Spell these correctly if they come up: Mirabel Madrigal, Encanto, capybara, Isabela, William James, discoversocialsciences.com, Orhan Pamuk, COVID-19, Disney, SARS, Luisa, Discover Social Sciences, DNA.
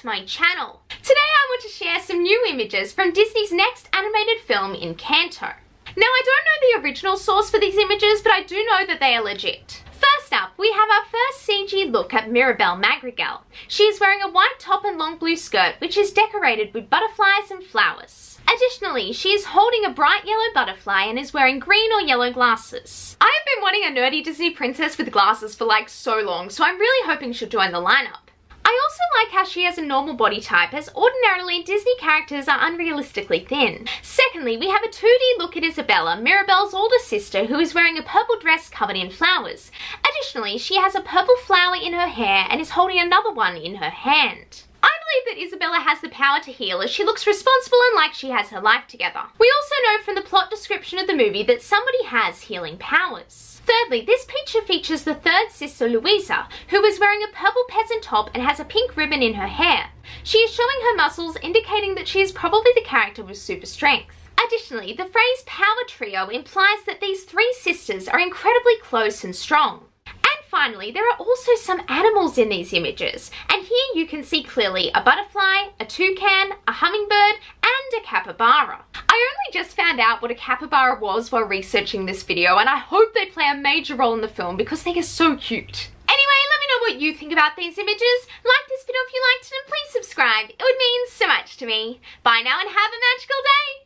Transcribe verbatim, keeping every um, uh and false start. to my channel. Today I want to share some new images from Disney's next animated film, Encanto. Now I don't know the original source for these images, but I do know that they are legit. First up, we have our first C G look at Mirabel Madrigal. She is wearing a white top and long blue skirt, which is decorated with butterflies and flowers. Additionally, she is holding a bright yellow butterfly and is wearing green or yellow glasses. I have been wanting a nerdy Disney princess with glasses for like so long, so I'm really hoping she'll join the lineup. I also like how she has a normal body type, as ordinarily Disney characters are unrealistically thin. Secondly, we have a two D look at Isabela, Mirabel's older sister, who is wearing a purple dress covered in flowers. Additionally, she has a purple flower in her hair and is holding another one in her hand. I believe that Isabela has the power to heal, as she looks responsible and like she has her life together. We also know from the plot description of the movie that somebody has healing powers. Thirdly, this picture features the third sister, Luisa, who is wearing a purple peasant top and has a pink ribbon in her hair. She is showing her muscles, indicating that she is probably the character with super strength. Additionally, the phrase power trio implies that these three sisters are incredibly close and strong. And finally, there are also some animals in these images, and here you can see clearly a butterfly, a toucan, a hummingbird, and a capybara. I only just found out what a capybara was while researching this video, and I hope they play a major role in the film because they are so cute. Anyway, let me know what you think about these images. Like this video if you liked it, and please subscribe. It would mean so much to me. Bye now and have a magical day!